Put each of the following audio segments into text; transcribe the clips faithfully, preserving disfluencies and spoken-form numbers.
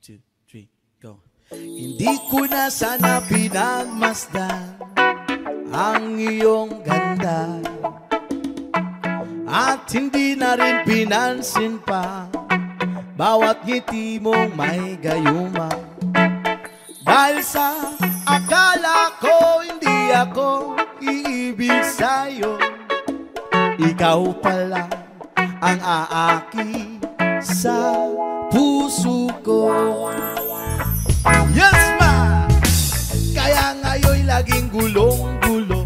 two, three, go. Hindi ko na sana pinagmasdan ang iyong ganda, at hindi na rin pinansin pa bawat ngiti mong may gayuma. Dahil sa akala ko hindi ako iibig sa'yo, ikaw pala ang aaki sa puso ko. Yes ma! Kaya ngayon laging gulong-gulo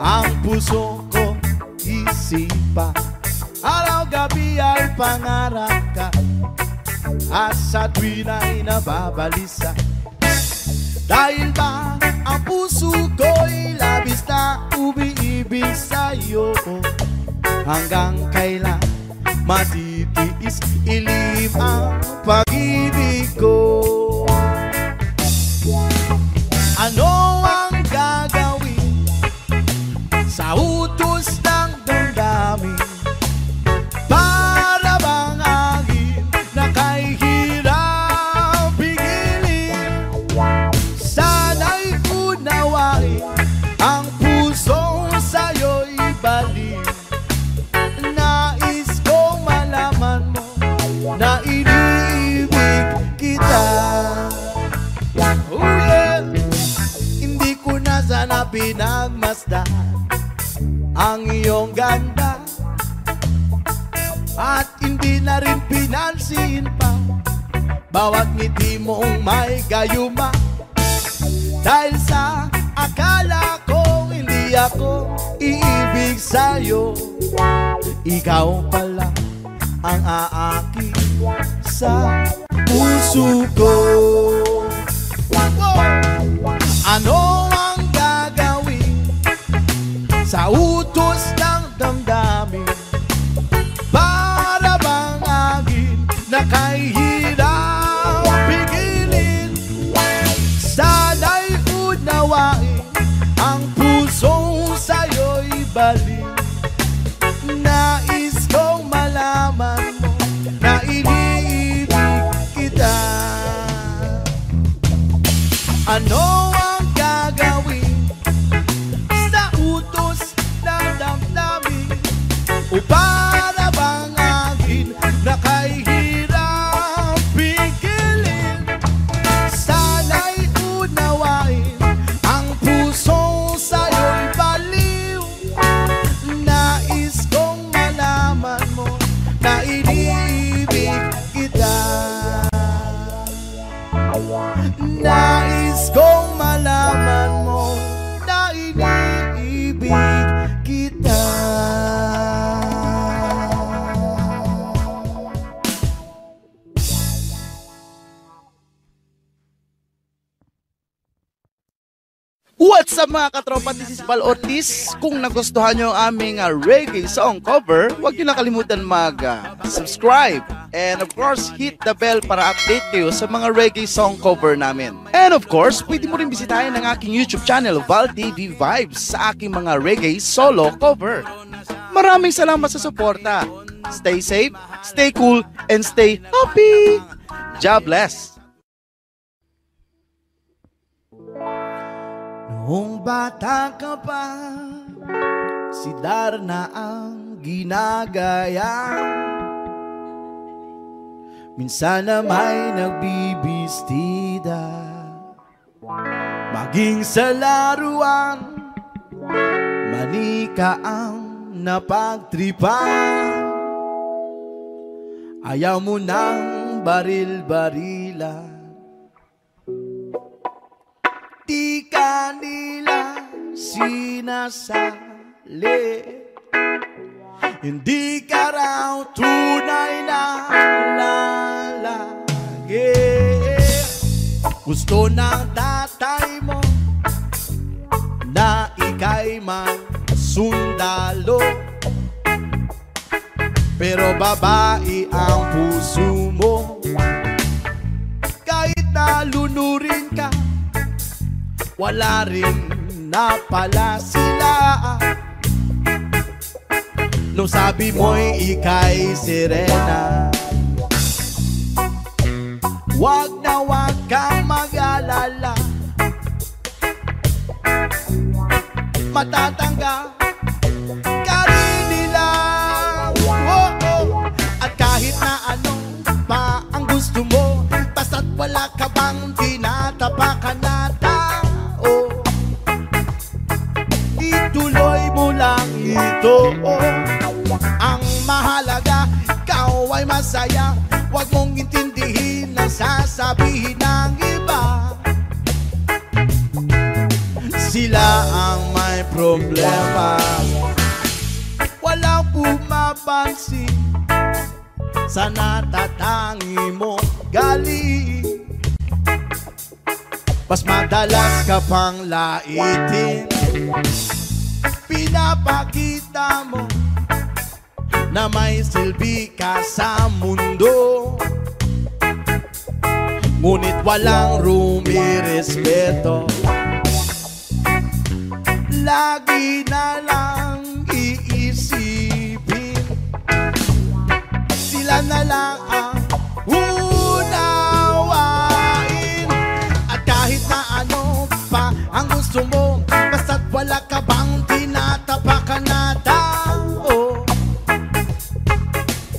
ang puso ko, isipa. Araw gabi ay pangarap ka, at sa tuwin ay nababalisa. Dahil ba ang puso ko'y labis na umiibig sa'yo, hanggang kailan matitiis ilim ang pag-ibig ko? Ano ang gagawin sa utos ng damdamin? Para bang agin na kay hirap pigilin? Sana'y unawain ang puso sa'yo'y baliw. Nais kong malaman mo na iniibig kita. Oh yeah! Hindi ko na sana pinagmasdan ang iyong ganda, at hindi na rin pinansin pa bawat ngiti mong may gayuma. Dahil sa akala kong hindi ako iibig sa'yo, ikaw pala ang aaki sa puso ko. Ano ang gagawin sa utos ng damdamin? Para bang agin na kay hirap pigilin? Sana'y unawain ang puso sa'yo'y baliw. Nais kong malaman mo na iniibig kita. Ano ang gagawin sa utos ng damdamin? O para bang agin na kay hirap pigilin? Sana'y unawain ang puso sa'yo'y baliw. Nais kong malaman mo na iniibig kita. Nais kong malaman mo na iniibig kita. What's up mga katropa, this is Val Ortiz. Kung nagustuhan nyo ang aming uh, reggae song cover, huwag nyo na kalimutan mag-subscribe. And of course, hit the bell para update kayo sa mga reggae song cover namin. And of course, pwede mo rin bisitahin ang aking YouTube channel, Val T V Vibes, sa aking mga reggae solo cover. Maraming salamat sa suporta. Stay safe, stay cool, and stay happy! God bless! Noong bata ka pa, si Darna ang ginagaya. Minsan na may nagbibistida, maging sa laruan, manika ang napagtripan. Ayaw mo ng baril-barila, di ka nila sinasali. Hindi ka raw tunay na lalaki. Gusto ng tatay mo na ika'y magsundalo, pero babae ang puso mo. Kahit nalunurin ka, wala rin na pala sila. Nung sabi mo'y ika'y sirena, Wag na wag kang mag-alala, matatangga ka rin nila. Oh, oh. At kahit na anong pa ang gusto mo, basta't wala ka bang tinatapakan na tao, ituloy mo lang ito. Ang mahalaga, ikaw ay masaya. Huwag mong intindihin ang sasabihin ng iba. Sila ang may problema, walang pumapansin sa natatangi mo galing. Mas madalas ka pang laitin, pinapakita mo na may silbi ka sa mundo, ngunit walang rumirespeto. Lagi na lang iisipin, sila na lang ang unawain. At kahit na ano pa ang gusto mo, basta't wala ka bang tinatapakan na tao,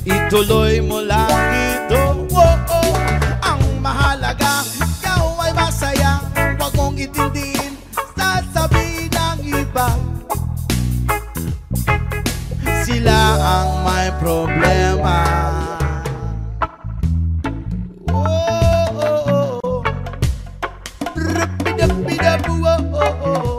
ituloy mo lang ito. Oh, oh. Ang mahalaga, ikaw ay masaya. Huwag mong itindihin sasabihin ng iba. Sila ang may problema. Oh, oh, oh. Rapidapidabu, oh, oh, oh.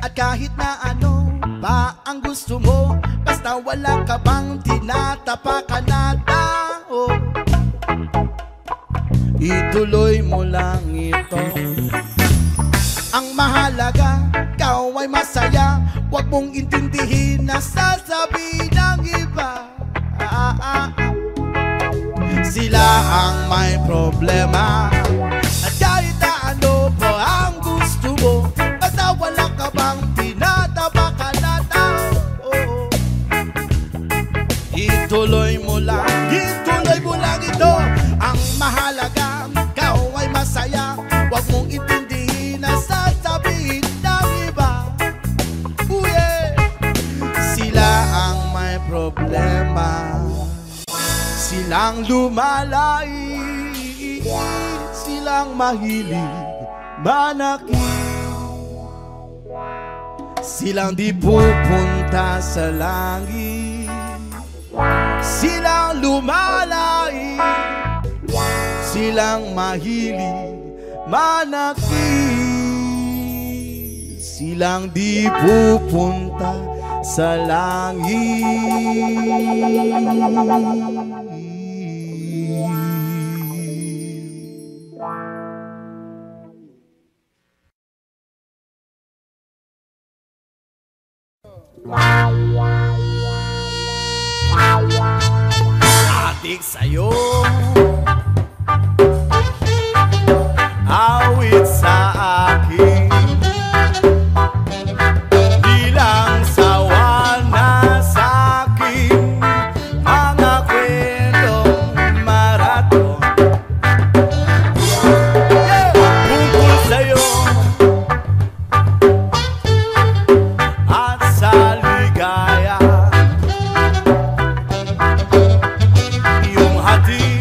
At kahit na ano pa ang gusto mo, basta wala ka bang tinatapakan na tao, ituloy mo lang ito. Ang mahalaga, ikaw ay masaya. Huwag mong intindihin na sasabihin ng iba. ah, ah, ah. Sila ang may problema. At kahit na ano po ang gusto mo, basta wala ka bang tinatapakan na tao, ituloy mo lang, ituloy mo lang ito. Ang mahalaga, ikaw ay masaya. Huwag mong itindihin na sasabihin ng iba. Ooh, yeah. Sila ang may problema, silang lumalay, silang mahilig manakit, silang di pupunta sa langit, silang lumalay, silang mahilig manakit, silang di pupunta sa langit. Adik sa'yo, awit sa akin, bilang sawa na sa'kin, mga kwentong maraton. Bungkol sa'yo at sa ligaya, yung hati.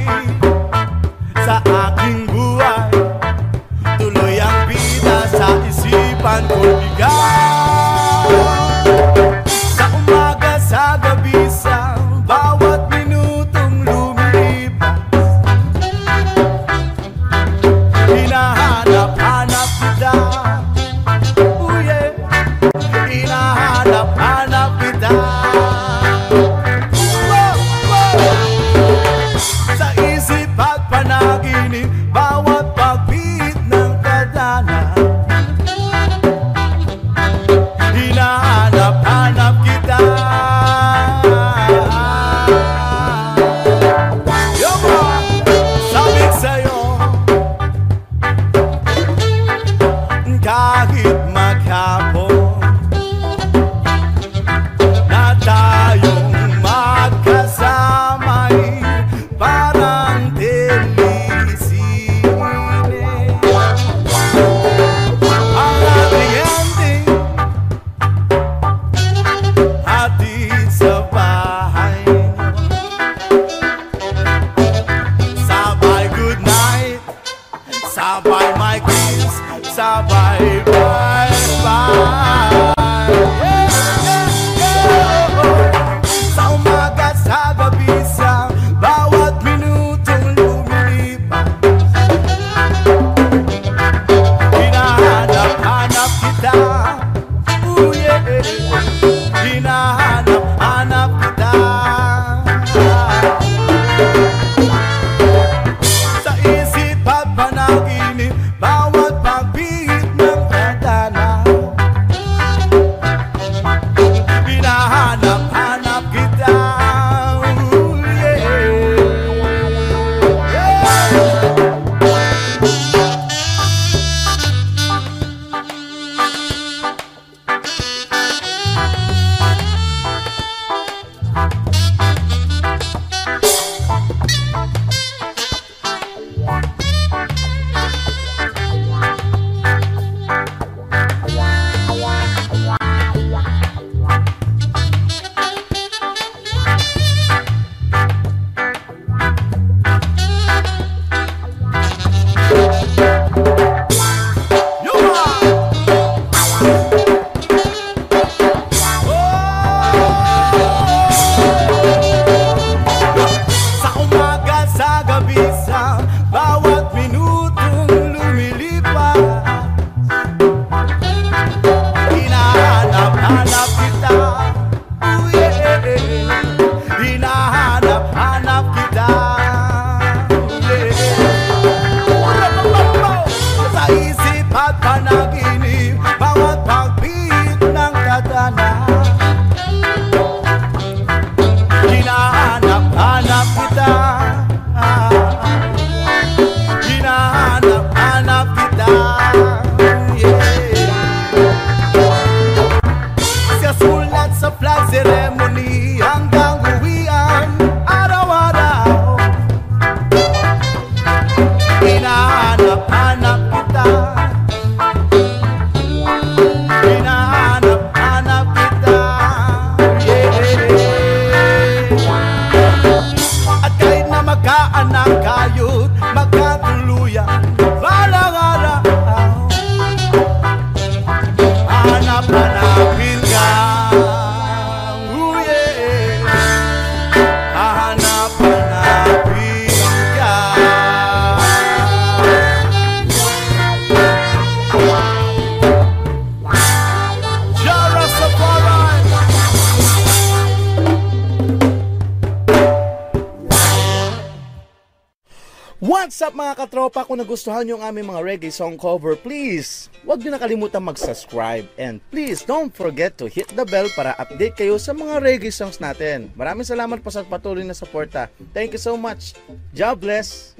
What's up mga katropa? Kung nagustuhan nyo ang aming mga reggae song cover, please huwag nyo nakalimutan mag-subscribe. And please don't forget to hit the bell para update kayo sa mga reggae songs natin. Maraming salamat po sa patuloy na suporta. Thank you so much. God bless.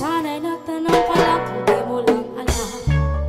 Sana'y natanong pala kung di mo lang alam.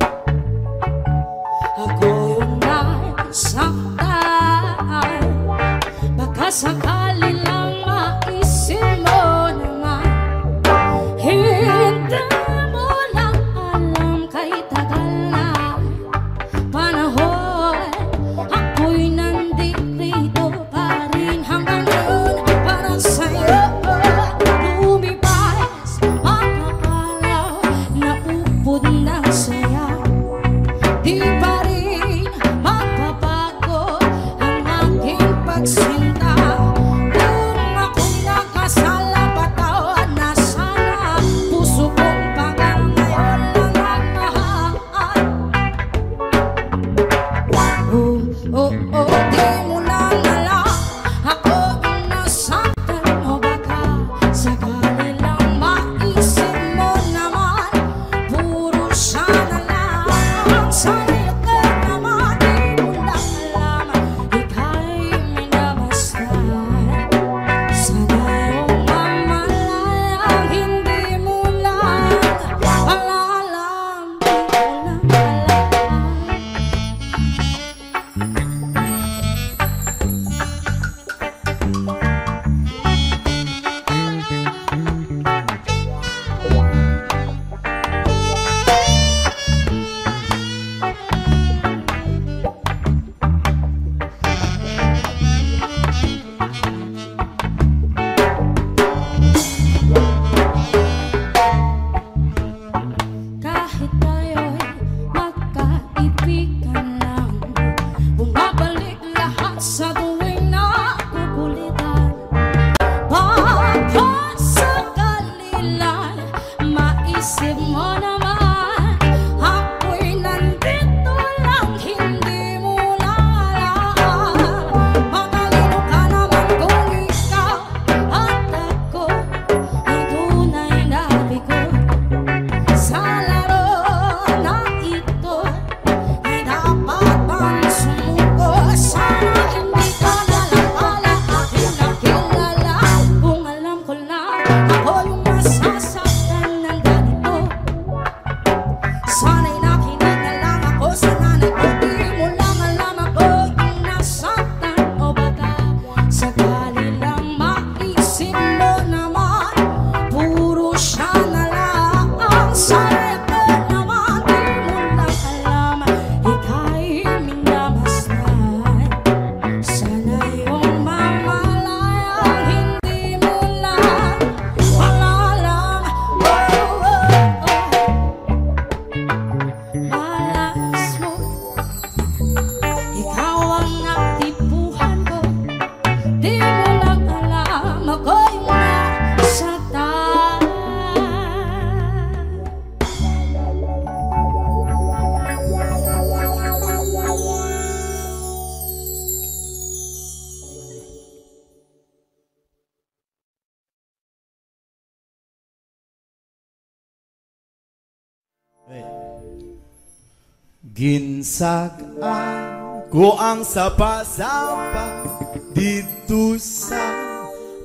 Ginsagaan ko ang sapa-sapa dito sa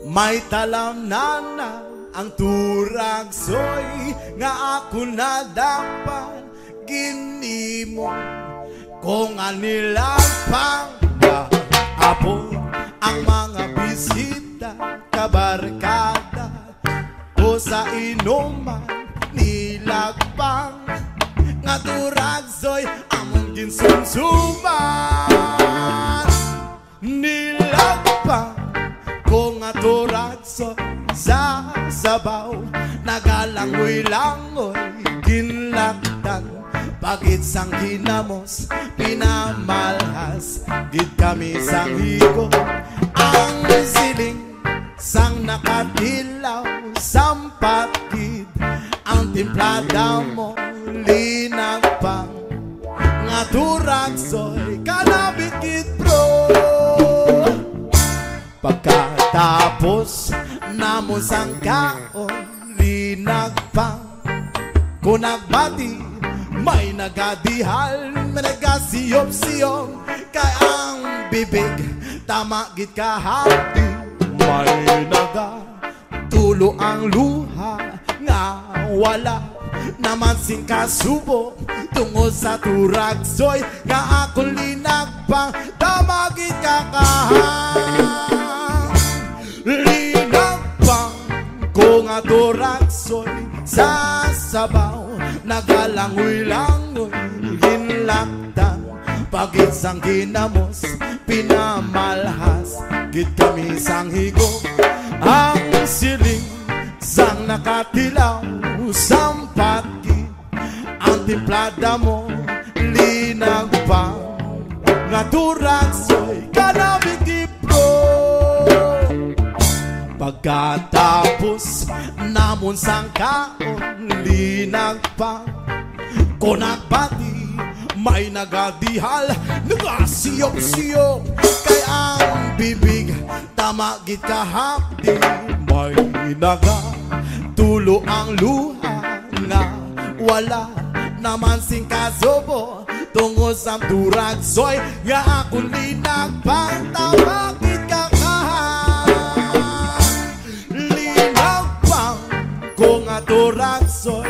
may talamnana. Ang turagsoy nga ako na dapat ginimon ko nga nilang panggaapon ang mga bisita kabarkada o sa inuman nilagpang nga turagsoy among ginsunsuman nilagpang ko nga turagsoy sa sabaw nagalangoy-langoy ginlaktan bakit sang kinamos pinamalhas gid kami sang higo ang siling sang nakatilaw sampakid ang timplada mo linagpang nga turagsoy kanabikid bro pagkatapos namo sang kaon linagpang kung nagbati may nagadihal managasiyop-siyop kay ang bibig tama git kahati may naga tulo ang luha nga wala naman sing kasubo tungo sa turagsoy nga akong linagpang tama git kakahan kung aturagsoy sa sabaw nagalangoy-langoy ginlaktan pagit sang ginamos pinamalhas git kami sang higo ang siling sang nakatilaw sampatgi ang multiplada mo linang pa naturang soy kanaming gipro pagkatapos namon sang kaon linang pa konang pati may nagadihal nagasiyok-siyok kay ang bibig tama git kahapdi may nagatulo ang luha nga wala naman sing kasobo tungo sa durag soy nga ako linagpang tawagit ka kahan linagpang ko nga durag soy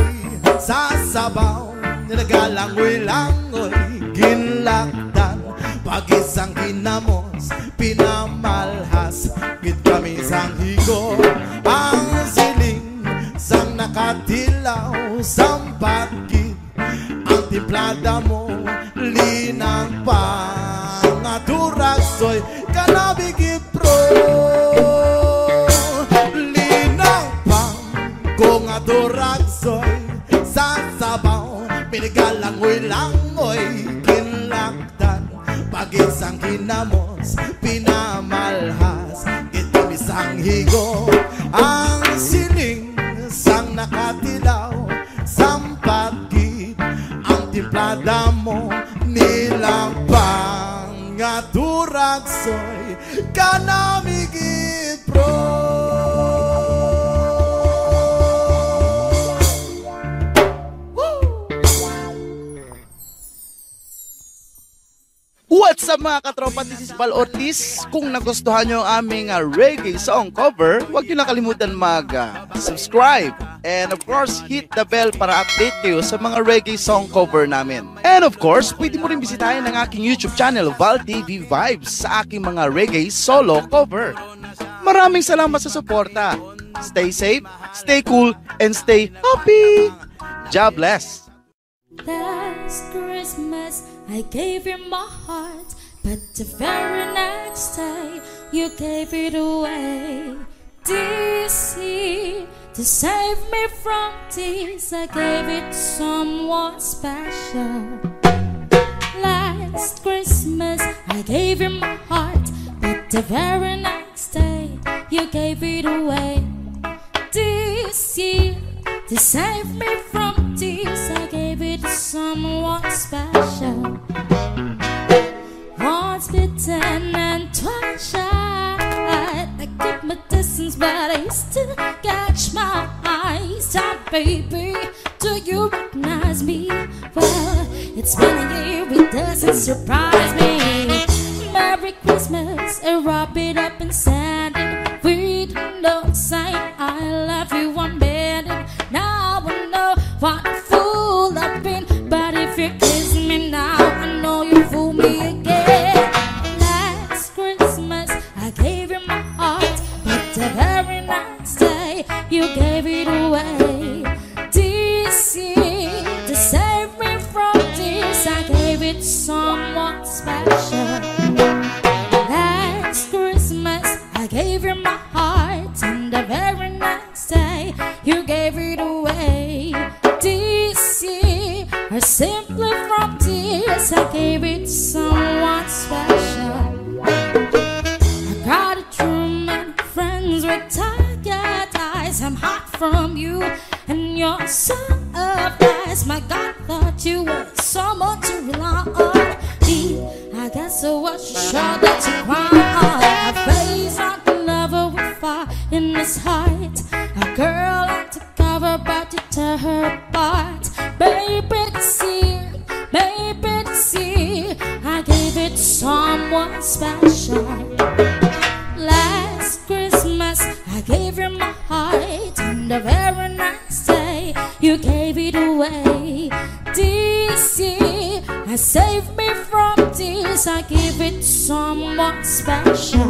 sasabaw nagalangoy-langoy ginlaktan pag isang ginamos pinamalhas git kami sang higo ang siling sang nakatilaw sang pagkit ang timplada mo linang pangaturag soy kanabigit pro linang pang kung aturag soy sasabaw pinigalangoy-langoy kinlaktan pag isang kinamos pinamalhas kitam isang higo ang siling sang nakatilaw sampagit ang timplada mo nilang pangaturag soy kanamigit pro. What's up mga katropa, this is Val Ortiz. Kung nagustuhan nyo ang aming uh, reggae song cover, huwag nyo na kalimutan mag uh, subscribe. And of course, hit the bell para update kayo sa mga reggae song cover namin. And of course, pwede mo rin bisitahin ang aking YouTube channel, Val T V Vibes, sa aking mga reggae solo cover. Maraming salamat sa suporta. Stay safe, stay cool, and stay happy! God bless! Last Christmas, I gave you my heart, but the very next day, you gave it away. This year, to save me from tears, I gave it to someone special. Last Christmas, I gave you my heart, but the very next day, you gave it away. This year, to save me from tears, I gave it to someone special. Once bitten and twice shy, I keep my distance, but I still catch my eyes. Time, baby, do you recognize me? Well, it's been a year, it doesn't surprise me. Merry Christmas, and wrap it up and send it. We don't know, say I love you one minute. Now I know what a fool I've been, but if you kiss me now, I know you fool me again. Last Christmas, I gave you my heart, but the very next day, you gave it away. This year, to save me from tears, I gave it to someone special. Last Christmas, I gave you my heart, and the very next day, you gave it away. This year, or simply from tears, I gave it to someone special. I got it through my friends with tired eyes. I'm hot from you and you're so surprised. My God, thought you were someone to rely on. Me, I guess I was sure that you cried. A face like the lover with fire in his heart. A girl like to cover, but you tear her apart. Baby, to see, baby, to see, I gave it to someone special. Last Christmas, I gave you my heart, and the very next day, you gave it away. This year, I saved me from tears, I gave it to someone special.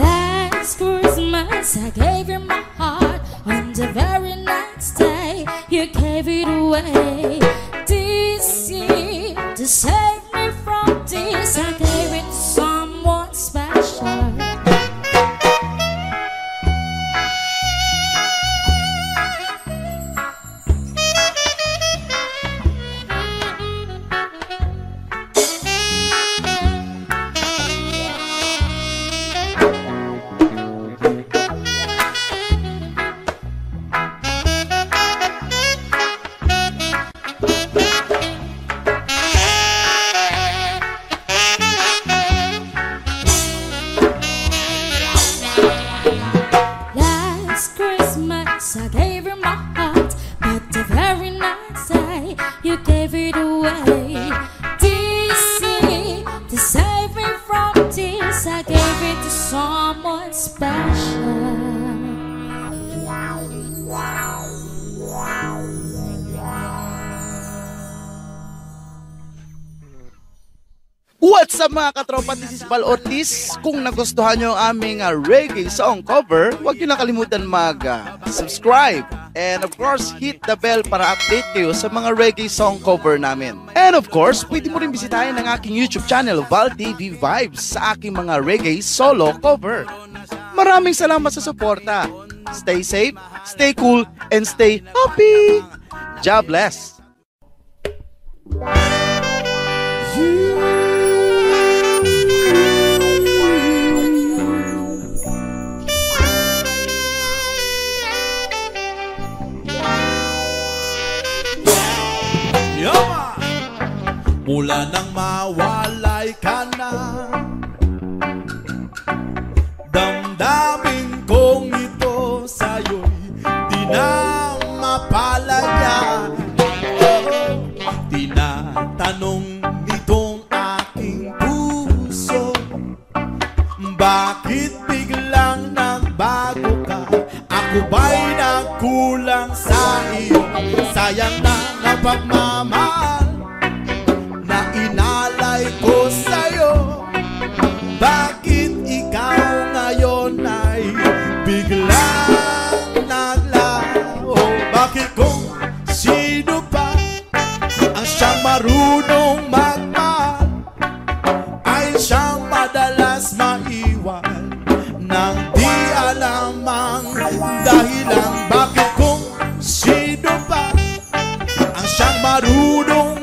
Last Christmas, I gave you my heart, and the very next day, you gave it away. This year, to save me from tears, I gave it to someone special. you gave it away. D C, to save me from this, I gave it to someone special. What's up mga katropa, this is Val Ortiz. Kung nagustuhan nyo ang aming uh, reggae song cover, huwag nyo nakalimutan mag-subscribe. Uh, And of course, hit the bell para update kayo sa mga reggae song cover namin. And of course, pwede mo rin bisitahin ang aking YouTube channel, Val T V Vibes, sa aking mga reggae solo cover. Maraming salamat sa suporta. Stay safe, stay cool, and stay happy! God bless! Mula nang mawalay ka na, damdamin kong ito sa'yo'y di na mapalaya. Oh, tinatanong nitong aking puso, bakit biglang nagbago ka? Ako ba'y nagkulang sa iyo? Sayang na napagmamahal na inalay ko sa'yo, bakit ikaw ngayon ay biglang naglaho? Bakit kung sino pa ang siyang marunong magmahal ay siyang madalas maiwan nang di alam ang dahilan? Bakit kung sino pa ang siyang marunong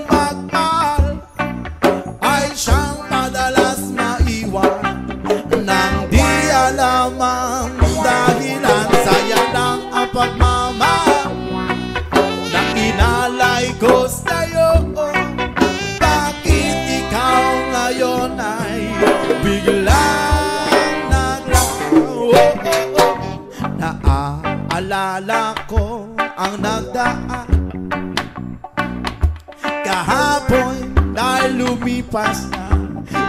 pagmamahal na inalay ko sa'yo, bakit ikaw ngayon ay biglang naglaho? Naaalala ko ang nagdaan kahapon dahil lumipas na,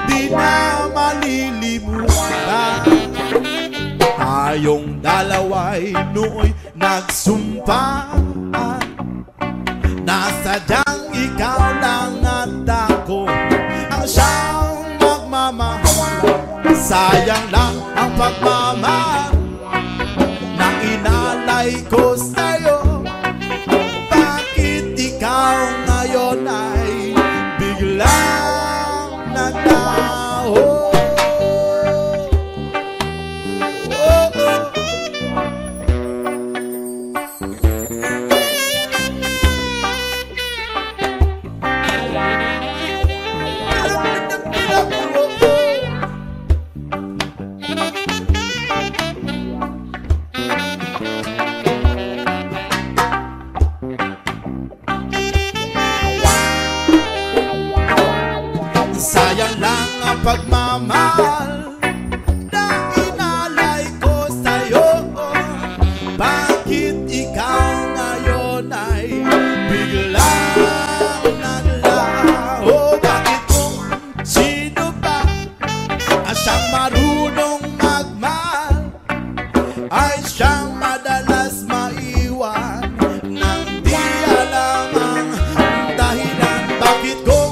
di na malilimutan. Tayong dalawa'y nooy nagsumpaan, nasadyang ikaw lang at ako ang siyang magmamahal. Sayang lang ang pagmamahal na inalay ko sa'yo, bakit ikaw ngayon ay biglang naglaho? Sayang lang ang pagmamahal na inalay ko sa'yo, bakit ikaw ngayon ay biglang naglaho? Bakit kung sino pa ang siyang marunong magmahal ay siyang madalas maiwan nang di alam ang dahilan? Bakit kung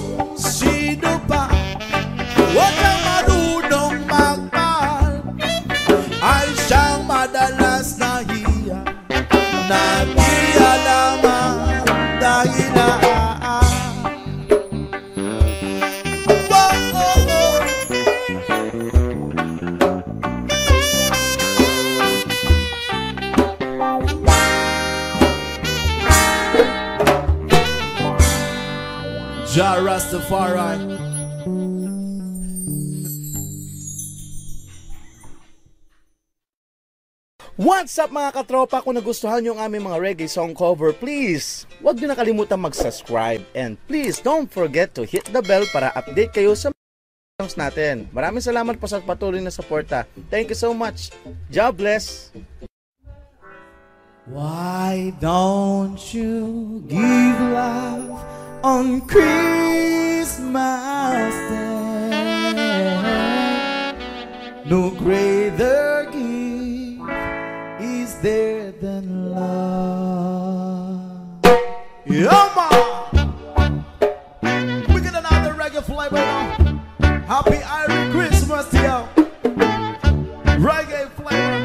Ja Rastafari. What's up mga katropa? Kung nagustuhan nyo ang aming mga reggae song cover, please huwag nyo nakalimutan mag-subscribe. And please don't forget to hit the bell para update kayo sa mga songs natin. Maraming salamat po sa patuloy na suporta. Thank you so much. God bless. Why don't you give love on Christmas Day? No greater gift is there than love. Yama! We get another reggae flavor now. Happy Irish Christmas to y'all. Reggae flavor.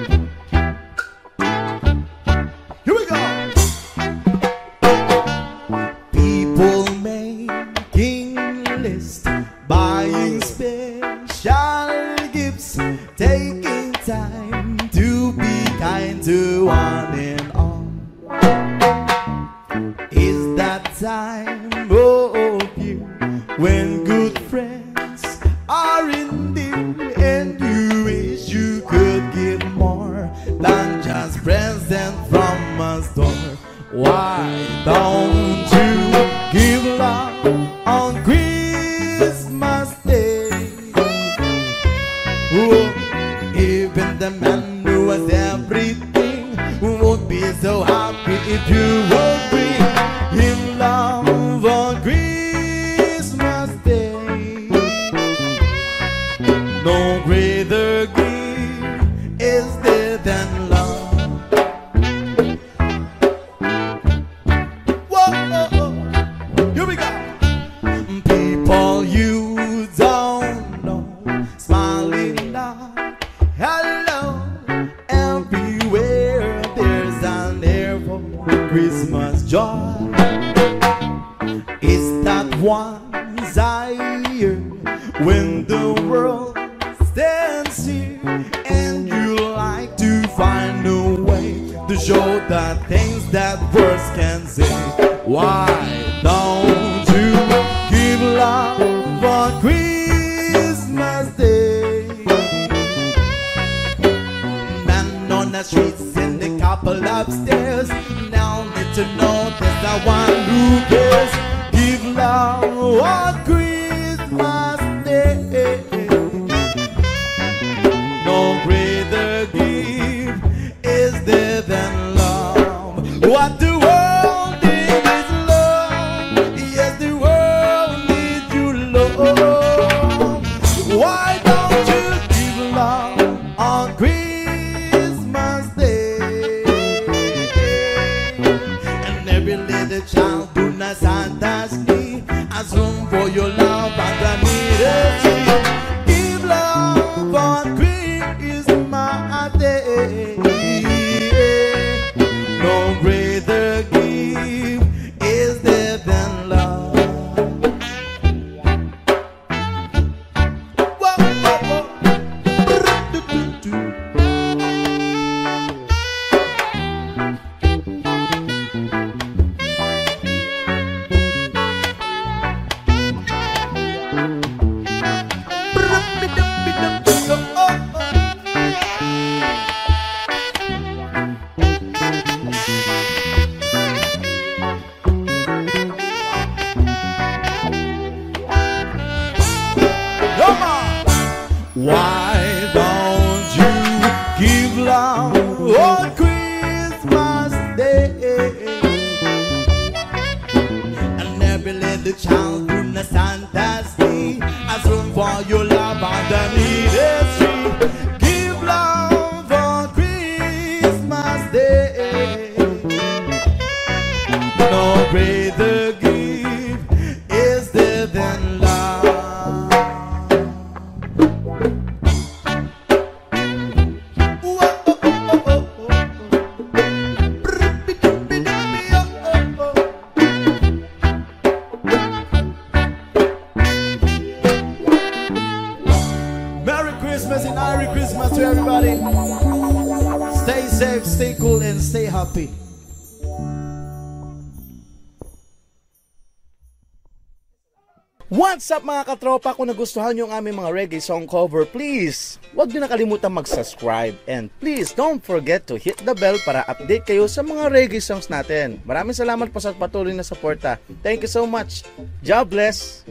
What's up mga katropa, kung nagustuhan nyo ang aming mga reggae song cover, please huwag nyo nakalimutan mag-subscribe and please don't forget to hit the bell para update kayo sa mga reggae songs natin. Maraming salamat po sa patuloy na suporta. Thank you so much. God bless.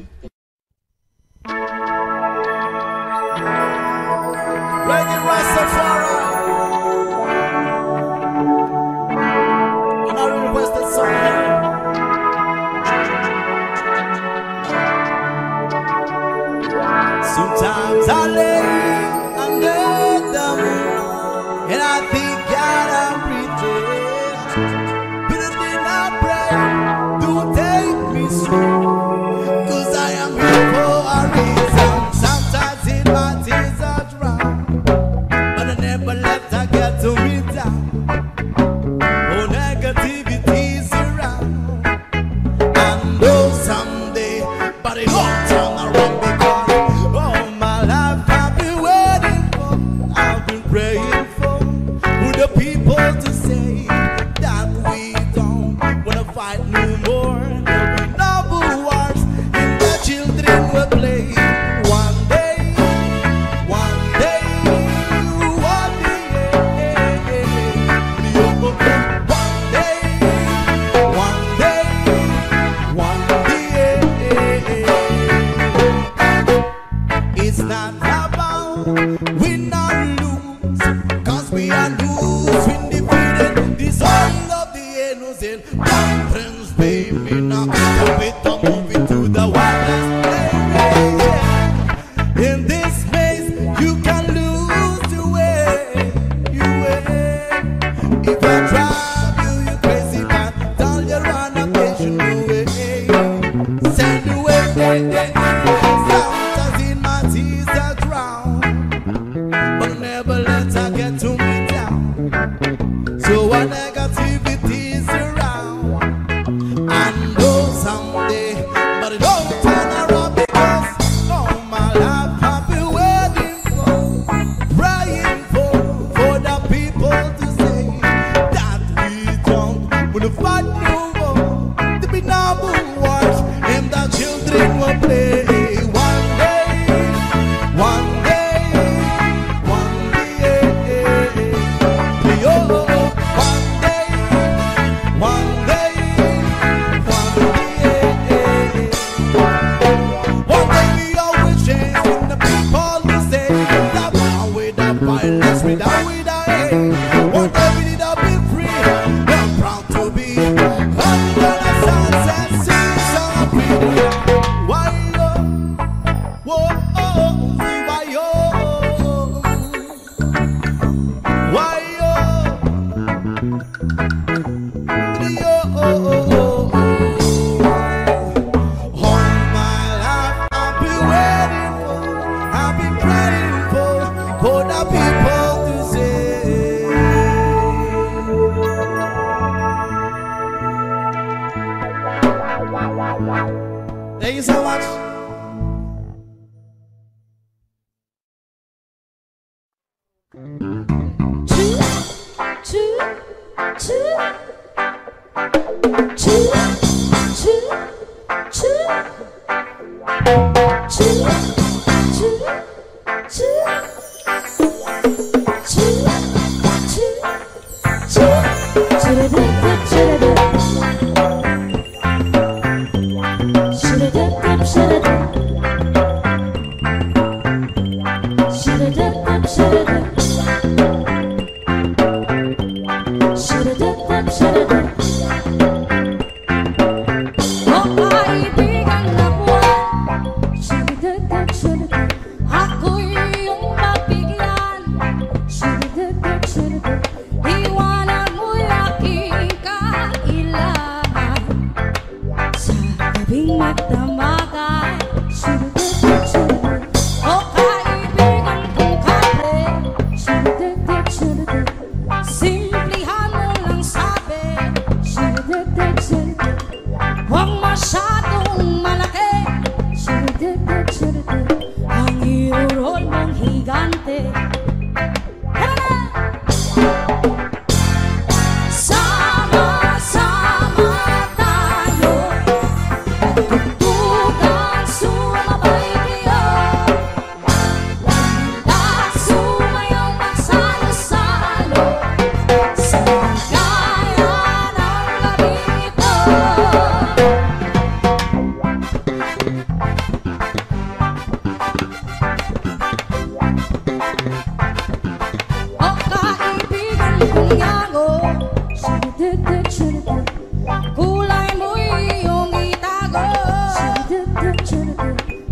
Reggae Rastafari. Sometimes I lay under the moon and I think God I'm pretending, but then I pray, don't take me soon, cause I am here for a reason. Sometimes in my tears I drown, but I never let I get to me down. Oh, negativity's around, I know someday, but it won't turn around.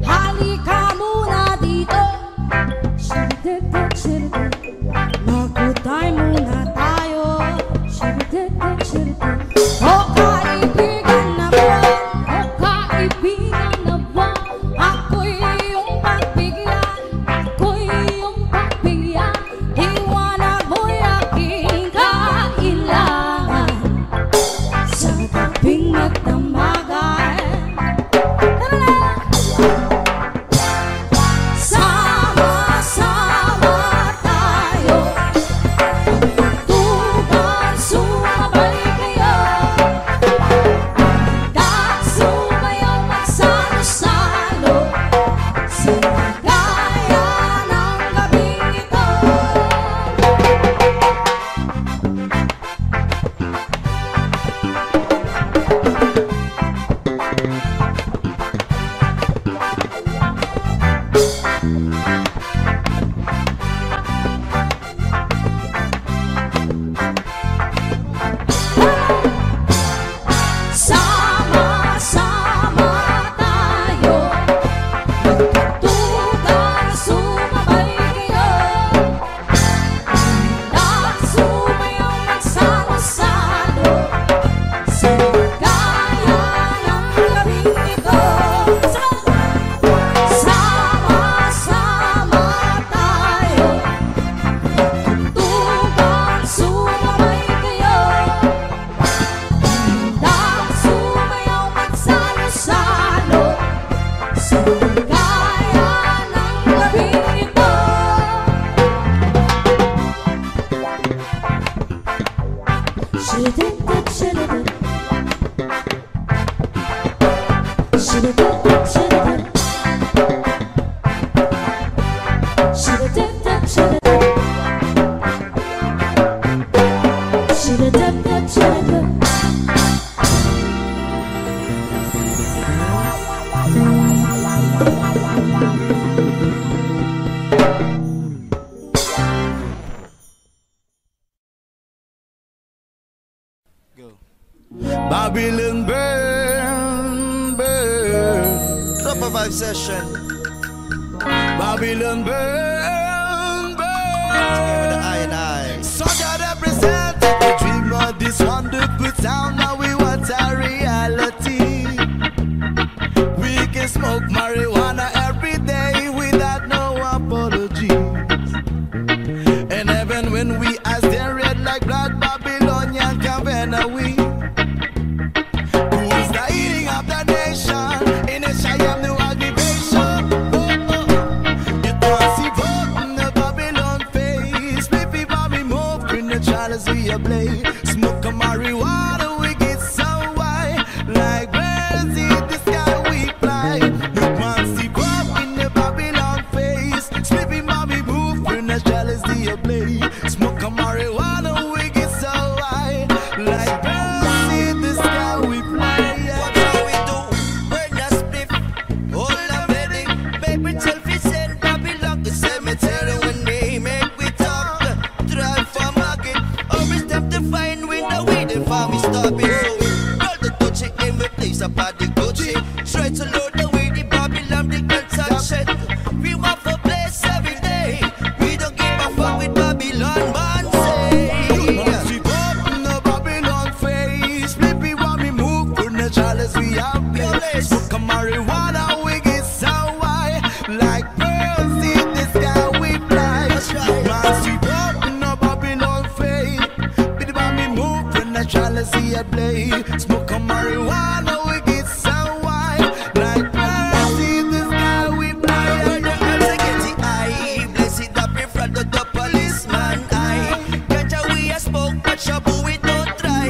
Halika muna dito. Babylon burn, burn. Tropa Vibes session. Babylon burn, burn. The I and I. Soldier represent the dream of this wonderful town. Now we want a reality. We can smoke marijuana every day without no apology. And even when we are staring red like blood, Babylonian Cavern we. Smoke a marijuana, we get so high. Like birds in the sky, we fly. Once you pop in the Babylon face, sleeping mommy move through the jealousy of play. Smoke a marijuana, we get so high. Like birds in the sky, we fly. What do we do? Burn a spliff, all the medic. Baby, tell me, said Babylon, the cemetery when they make we talk. Drive for market. Fine with the way the farm is stopping. So all the touchy in my place about the goatee. Try to load the way the Babylon they can't touch it. We want for place every day. We don't give a fuck with Babylon, man say. Once we pop in the Babylon face, maybe when we move to the chalice we have place. Smoke a marijuana, we get so high. Like birds in the sky we fly. Once we pop in the Babylon face, jealousy I play, smoke a marijuana, we get so high. Like birds in the sky, we fly. On the hands I get the eye, bless it up in front of the policeman. I ganja we a smoke, but shabu we don't try.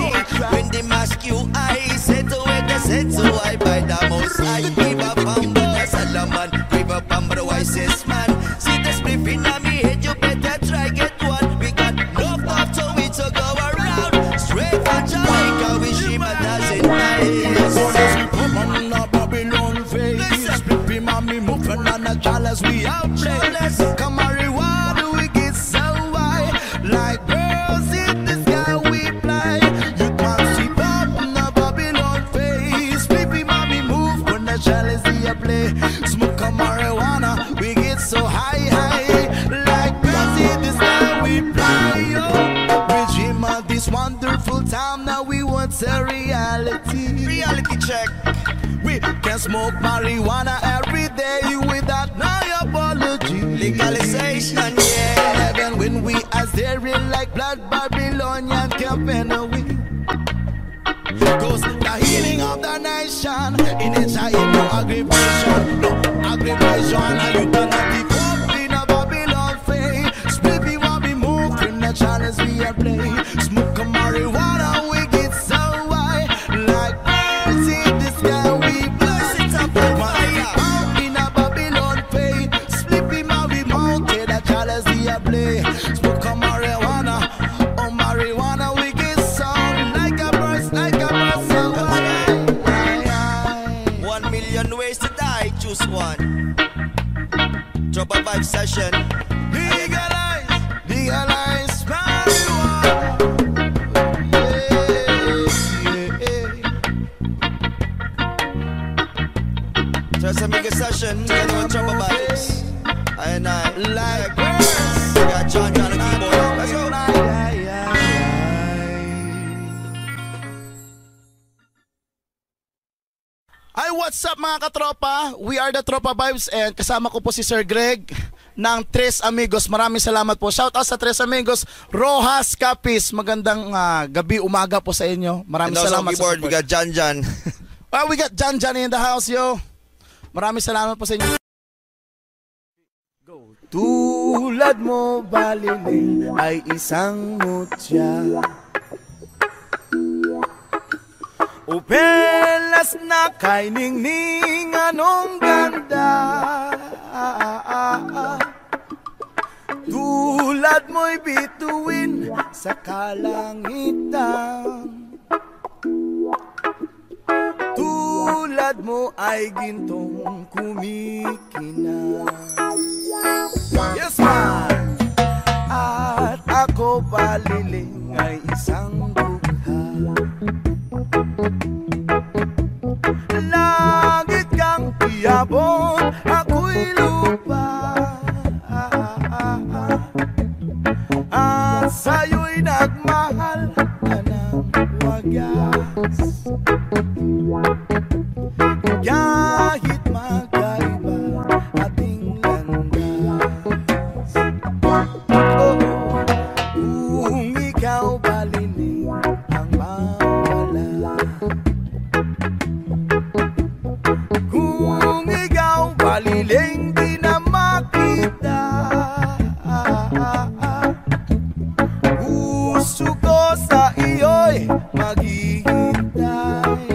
When they mask you, I say to where they said so. I buy the most I give a pound to the salaman, give a pound to I says man. See the spliff in a me head, you better try get one. We got no love to we to go around. Straight from Jamaica, we ship a dozen nights. So as we come on the Babylon face, flipping mommy moving on the chalice, we out chalice. Come on, reward, we get so high. Like girls in the sky, we fly. You can't see pop on the Babylon face, flipping mommy move on the chalice, we play. Smoke a marijuana, we get so high, high. Like girls in the sky, we fly. Oh. Of this wonderful time, now we want a reality. Reality check. We can can smoke marijuana every day without no apology. Legalization, yeah. Even when we are staring like blood Babylonian campaign away. Cause the healing of the nation in its high, no aggravation, no aggravation. And you do not be in a Babylon faith. Split me while we move in the challenge we are playing. Smoke marijuana, we get so high. Like birds in the sky, we bless it up. Fire in a Babylon faith. Split me while we move in the challenge we are playing. Smoke marijuana, oh marijuana, we get so like a bird, like a bird so high. One million ways to die, choose one. Tropa Vibes session. Legalize, legalize marijuana. Yeah, yeah. Tres Amigos session. Together with Tropa Vibes. I and I like this. We got Janjan on the keyboard. Let's go now. Hi, what's up mga katropa? We are the Tropa Vibes and kasama ko po si Sir Greg ng Tres Amigos. Maraming salamat po. Shout out sa Tres Amigos, Rojas Capiz. Magandang ah, gabi, umaga po sa inyo. Maraming And also on salamat keyboard, we support. got Janjan. Ah, we got Janjan in the house, yo. Maraming salamat po sa inyo. Tulad mo baliling ay isang mutya. Upelas na kay ningning anong ganda. Tulad mo'y bituin sa kalangitan. Tulad mo ay gintong kumikina. Yes man! At ako baliling ay isang dukha. Langit kang piyabon, ako'y lupa. At sa'yo'y nagmahal ka ng wagas. Kahit magkaiba ating landas. Oh, kung ikaw balinin ang mawala. Kung ikaw baliling di na makita. Gusto ko sa iyo'y maghihintay.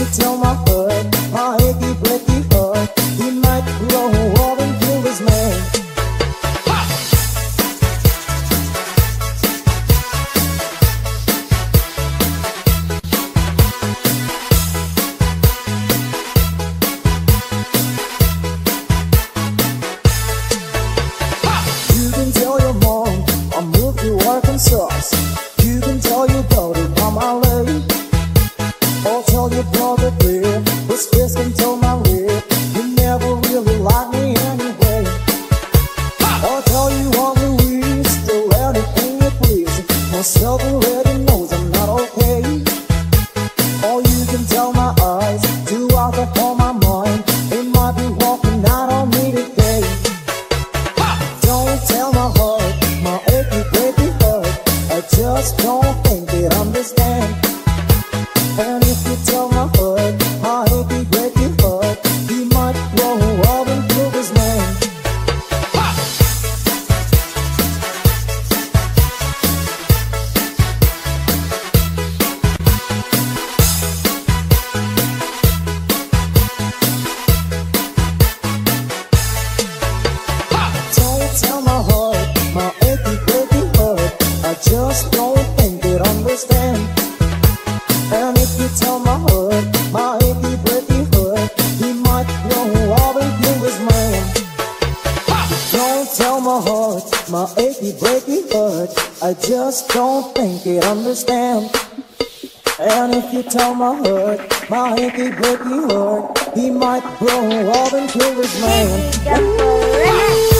you tell my heart, my achy, breaky heart, he might grow up and kill his man. Ha! Ha! You can tell your mom I moved to Arkansas. You can tell your daughter I'm my lady. I'll tell your brother dear, this fist until my lip, you never really liked me anyway. I'll tell you all the weeds, do anything you please. Myself already knows I'm not okay. All you can tell my eyes, do all that on my mind, it might be walking out on me today. Don't tell my heart, my achy, breaky heart, I just don't think it understand. And if you tell my heart, my achy, breaky heart, he might grow up and kill his man. Ha! Ha! Don't tell my heart, my achy, breaky heart, I just don't think it understands. And if you tell my heart, my achy, breaky heart, he might grow up and kill his man. Ha! Don't tell my heart, my achy, breaky heart, I just don't think it understands. And if you tell my heart, my achy, breaky heart, he might grow up and kill his man. Ooh.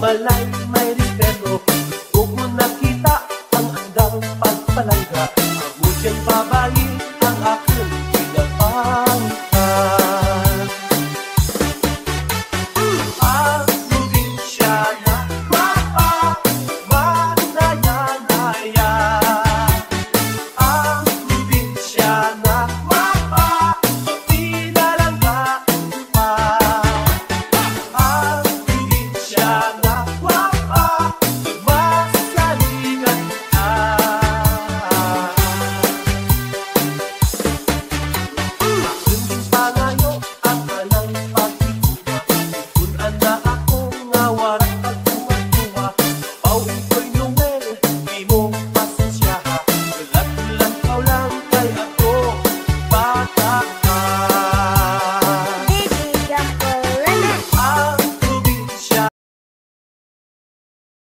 Malay may ripero, huwag mo nakita ang andang pagpalang.